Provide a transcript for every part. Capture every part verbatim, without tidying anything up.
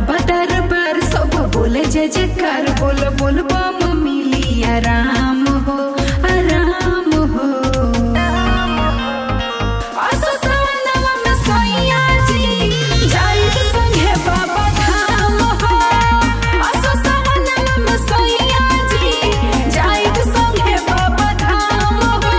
बाबा दरबार सब बोले जय जयकार बोल बोल बम मिली आराम हो आराम हो। में सोइया जी जाई संगे बाबा धाम हो। में सोइया जी जाई संगे बाबा धाम हो।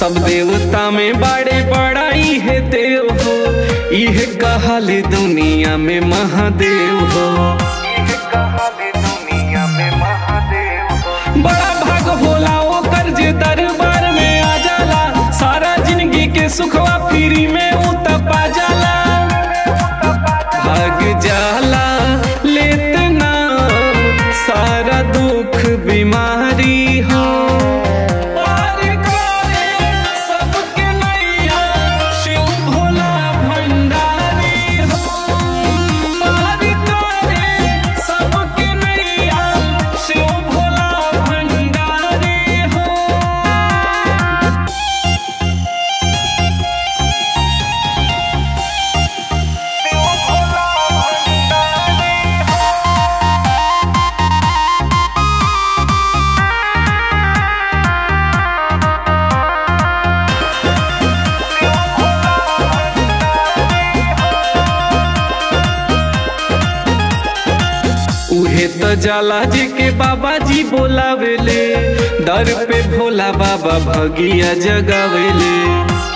सब देवता में बड़े बड़ाई है देव हो, यह कहल दुनिया में महादेव हो। यह कहल दुनिया में महादेव हो। बड़ा भाग होला ओकर जे दरबार में आ जाला, सारा जिंदगी के सुखवा फ्री में उ तपा जाला। भाग जाला लेत नाम, सारा दुख बीमारी हो। जाला जी के बाबा जी बोलावेले, दर पे भोला बाबा भगिया जगावेले।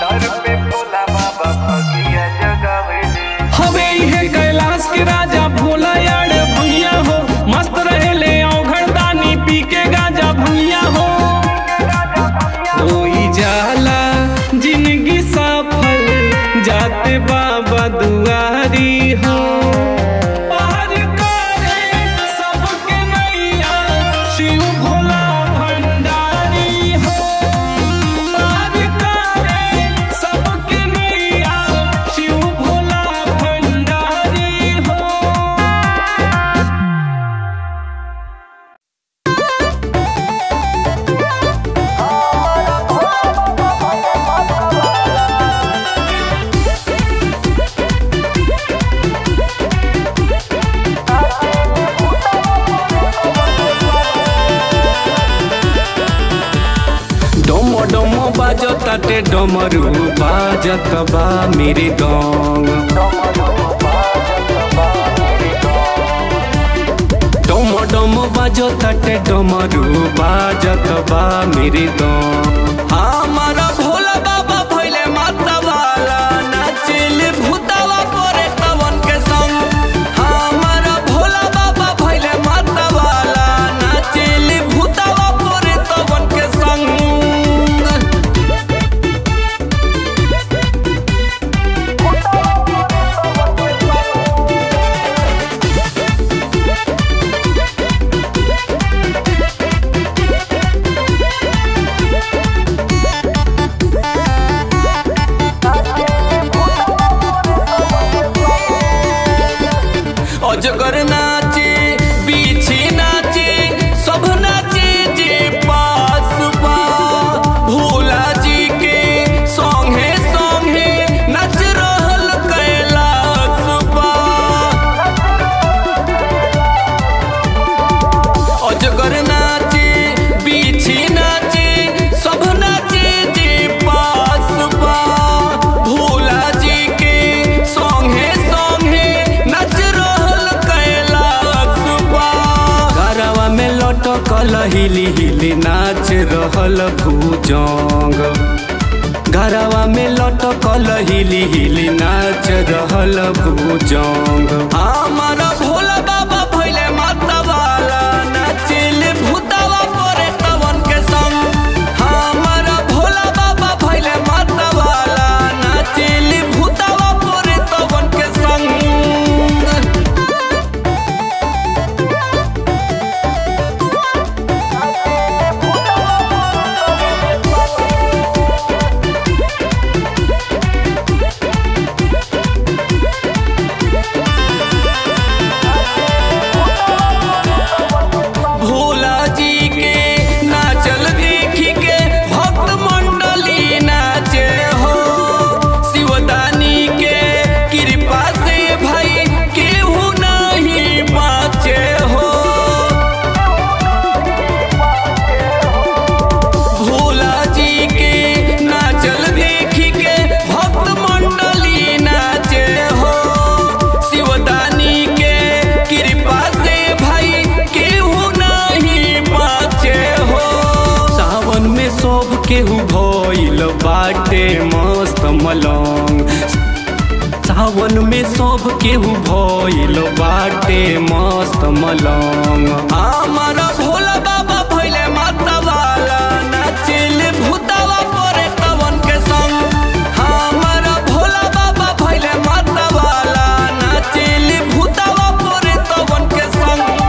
दर पे भोला बाबा भगिया जगावेले। हवे है कैलाश के राजा भोला यार भैया हो, मस्त रहे ले औघड़दानी पी के गाजा भैया हो। होई जाला जिंदगी सफल, जाते बाबा दुआरी हो। बाटे डमरू बाजत बा मेरे डोंग। डम डम बाजताटे डमरू बाजत बा मेरे डोंग। हमारा भोला बाबा भोले माता वाला नाचिल भूतावा पोरे तवन के संग। हमारा भोला बाबा भोले माता वाला नाचिल भूतावा पोरे तवन के संग। अजगर नाचे बीछी नाचे सब नाचे जे पास पा। भोला जी के संगे संगे नाच रहल कैलाश पा। अजगर नाचे बीछी नाचे सब नाचे जे पास पा। भोला जी के संगे संगे नाच कल हिली हिली नाच रहल भुजंग। घरवा में लटकल हिली हिली नाच रहल भुजंग। हमारा भोला बाबा भोले माता वाला नाचिल भूतावा पोरे तवन के संग। हमारा भोला बाबा भोले माता वाला नाचिल भूतावा पोरे तवन के संग। केहू भइल बाटे मस्त मलंग। सावन में सब केहू भइल बाटे मस्त मलंग। हमारा भोला बाबा भोले माता वाला नाचिल भूतावा पोरे तवन के संग। हमारा भोला बाबा भोले माता वाला नाचिल भूतावा पोरे तवन के संग।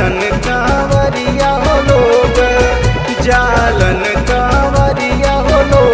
जालन कावरिया हो लोग।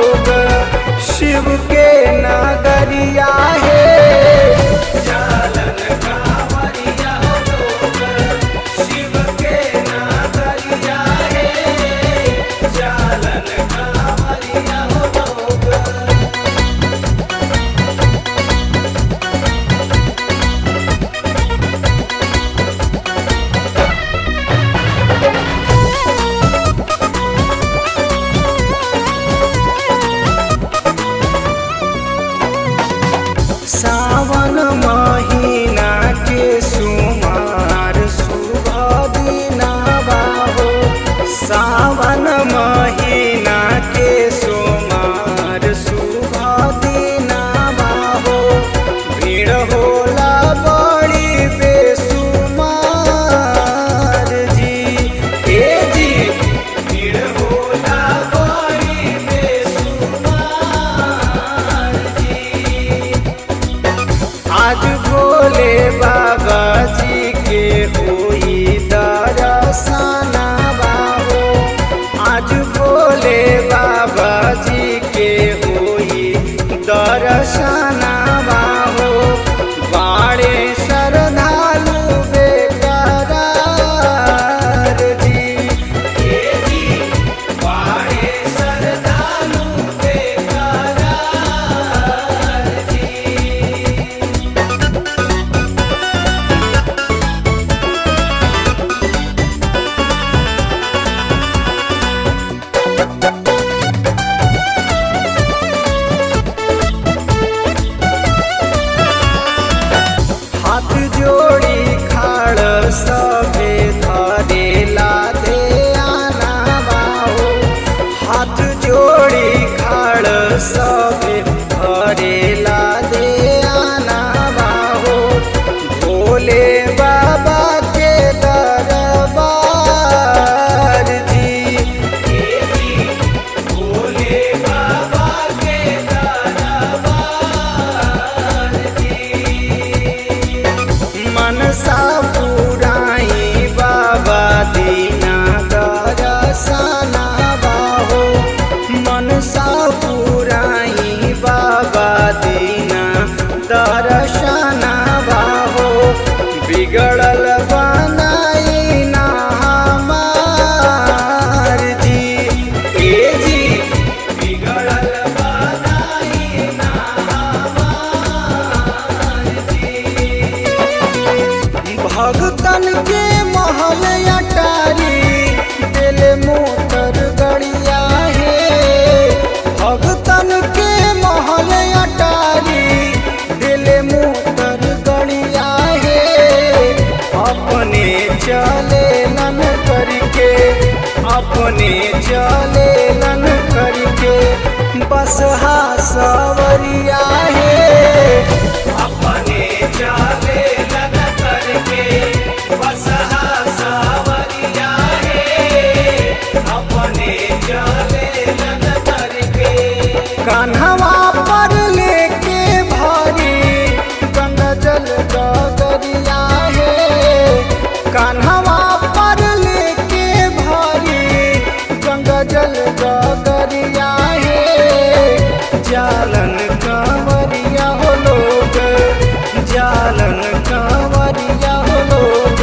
जोड़ी खाड़ सभे धरे लादे आना बाओ, हाथ जोड़ी खाड़ सभे धरे लादे आना बाओ। भोले बाबा के दरबार जी, भोले बाबा के दरबार जी, मनसा पुराई बाबा दीना दरसना बाहो, मनसा पुराई बाबा दीना दरसना बाहो। बिगड़ल भगतन के महल अटारी दिल मोतर गड़िया है, भगतन के महल अटारी दिल मोतर गड़िया है। अपने चले नन करके, अपने चले नन करके बस हा सवरिया है, अपने चले कान्हवा पर लेके भारी गंगा जल गगरिया है, कान्हवा पर लेके भारी गंगा जल गगरिया है। जालन कांवरिया हो लोग, जालन कांवरिया हो लोग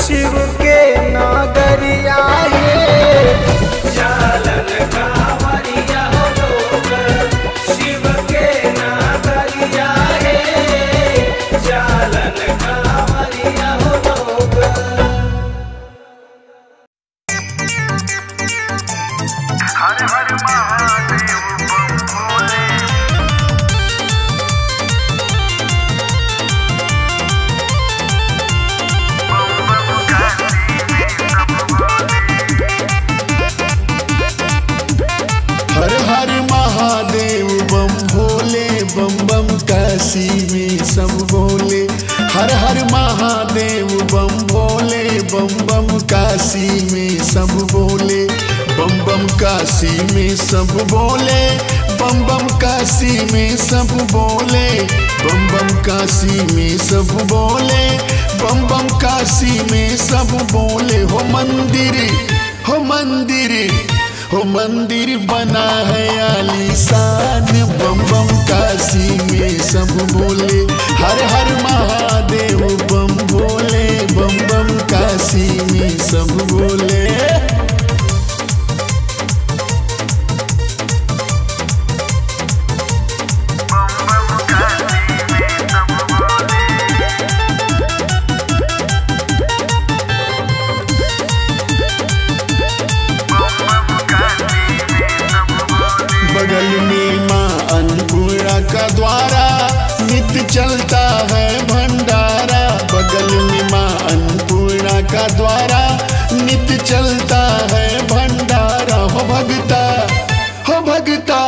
शिव के नगरिया है, जालन कांवरिया काशी में सब बोले, बम बम काशी में सब बोले, बम बम काशी में सब बोले, बम बम काशी में सब बोले। हो मंदिर, हो मंदिर, हो मंदिर बना है आलीशान, बम बम काशी में सब बोले। हर हर महादेव बम बोले, बम बम काशी में सब बोले। चलता है भंडारा बगल में माँ अन्नपूर्णा का द्वारा, नित्य चलता है भंडारा। हो भगता, हो भगता,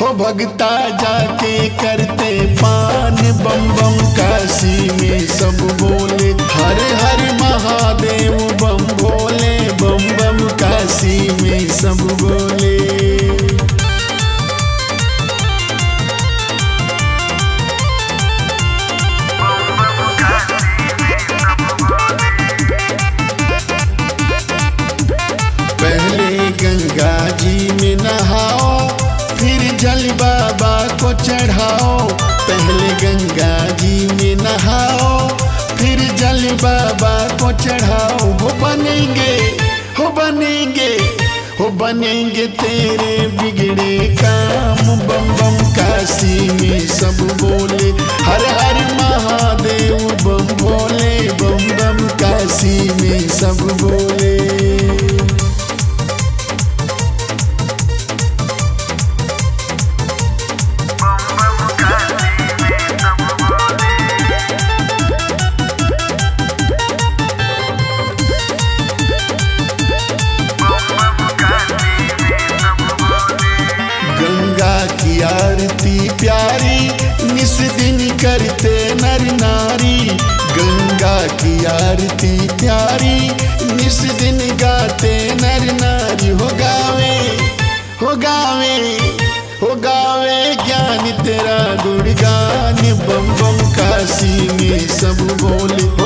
हो भगता जाके करते पान, बम बम काशी में सब बोले। हर हर महादेव बम बोले, बम बम काशी में सब बोले। जल बाबा को चढ़ाओ, पहले गंगा जी में नहाओ, फिर जल बाबा को चढ़ाओ। हो बनेंगे, हो बनेंगे, हो बनेंगे तेरे बिगड़े काम, बम बम काशी में सब बोले। हर हर महादेव बम बोले, बम बम काशी में सब बोले। की आरती प्यारी, इस दिन गाते नर नारी हो गावे हो गावे हो गावे ज्ञान तेरा गुणगान। बम बम काशी में सब बोले